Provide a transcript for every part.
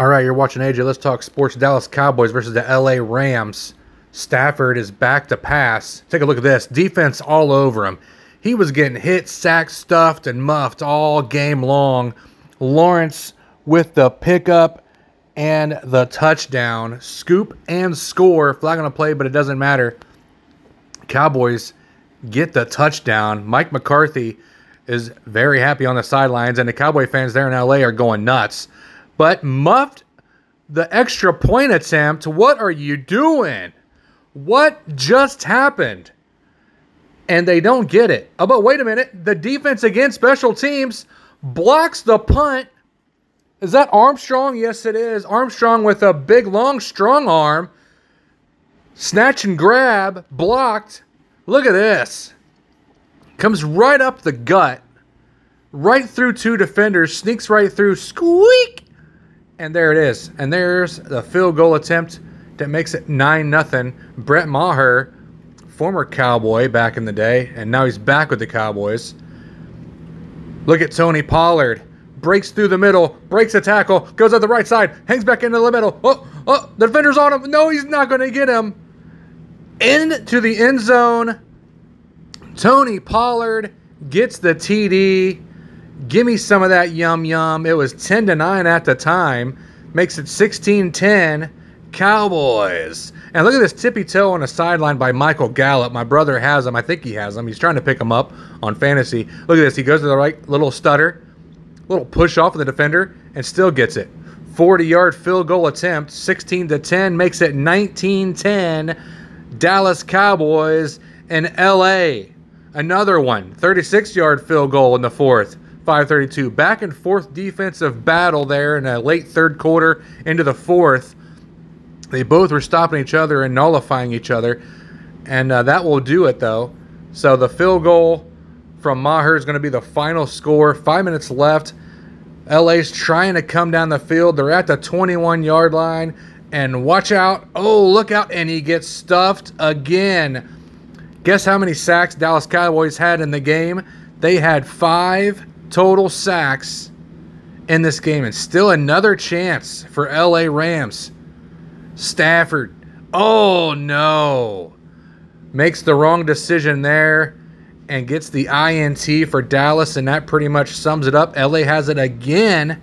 All right, you're watching AJ Let's Talk Sports. Dallas Cowboys versus the LA Rams. Stafford is back to pass. Take a look at this. Defense all over him. He was getting hit, sacked, stuffed, and muffed all game long. Lawrence with the pickup and the touchdown. Scoop and score. Flag on a play, but it doesn't matter. Cowboys get the touchdown. Mike McCarthy is very happy on the sidelines, and the Cowboy fans there in LA are going nuts. But muffed the extra point attempt. What are you doing? What just happened? And they don't get it. Oh, but wait a minute. The defense against special teams blocks the punt. Is that Armstrong? Yes, it is. Armstrong with a big, long, strong arm. Snatch and grab. Blocked. Look at this. Comes right up the gut. Right through two defenders. Sneaks right through. Squeak. And there it is. And there's the field goal attempt that makes it 9-0. Brett Maher, former Cowboy back in the day, and now he's back with the Cowboys. Look at Tony Pollard. Breaks through the middle, breaks a tackle, goes up the right side, hangs back into the middle. Oh, the defender's on him. No, he's not going to get him. Into the end zone. Tony Pollard gets the TD. Give me some of that yum-yum. It was 10-9 at the time. Makes it 16-10. Cowboys. And look at this tippy-toe on the sideline by Michael Gallup. My brother has him. I think he has him. He's trying to pick him up on fantasy. Look at this. He goes to the right, little stutter, little push off of the defender, and still gets it. 40-yard field goal attempt, 16-10. Makes it 19-10. Dallas Cowboys and L.A. Another one, 36-yard field goal in the fourth. 5:32. Back and forth defensive battle there in a late third quarter into the fourth. They both were stopping each other and nullifying each other. And that will do it, though. So the field goal from Maher is going to be the final score. 5 minutes left. LA's trying to come down the field. They're at the 21-yard line. And watch out. Oh, look out. And he gets stuffed again. Guess how many sacks Dallas Cowboys had in the game? They had 5. Total sacks in this game, and still another chance for LA Rams. Stafford, oh no, makes the wrong decision there and gets the INT for Dallas, and that pretty much sums it up. LA has it again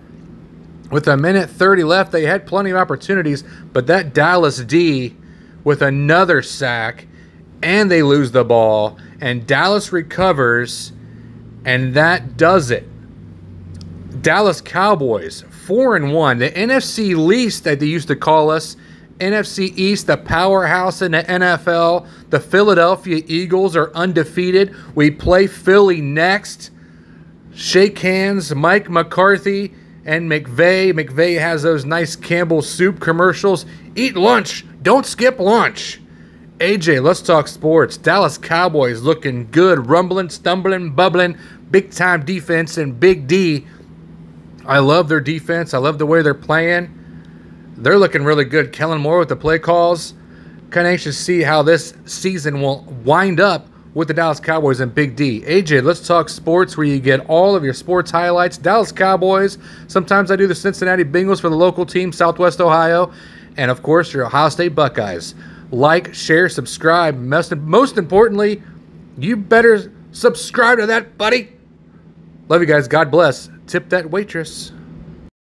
with a 1:30 left. They had plenty of opportunities, but that Dallas D with another sack, and they lose the ball, and Dallas recovers. And that does it. Dallas Cowboys, 4-1. The NFC least that they used to call us. NFC East, the powerhouse in the NFL. The Philadelphia Eagles are undefeated. We play Philly next. Shake hands, Mike McCarthy and McVay. McVay has those nice Campbell's Soup commercials. Eat lunch. Don't skip lunch. AJ, Let's Talk Sports. Dallas Cowboys looking good. Rumbling, stumbling, bubbling. Big-time defense and Big D. I love their defense. I love the way they're playing. They're looking really good. Kellen Moore with the play calls. Kind of anxious to see how this season will wind up with the Dallas Cowboys and Big D. AJ, Let's Talk Sports, where you get all of your sports highlights. Dallas Cowboys. Sometimes I do the Cincinnati Bengals for the local team, Southwest Ohio. And, of course, your Ohio State Buckeyes. Like, share, subscribe. Most importantly, you better subscribe to that, buddy. Love you guys. God bless. Tip that waitress.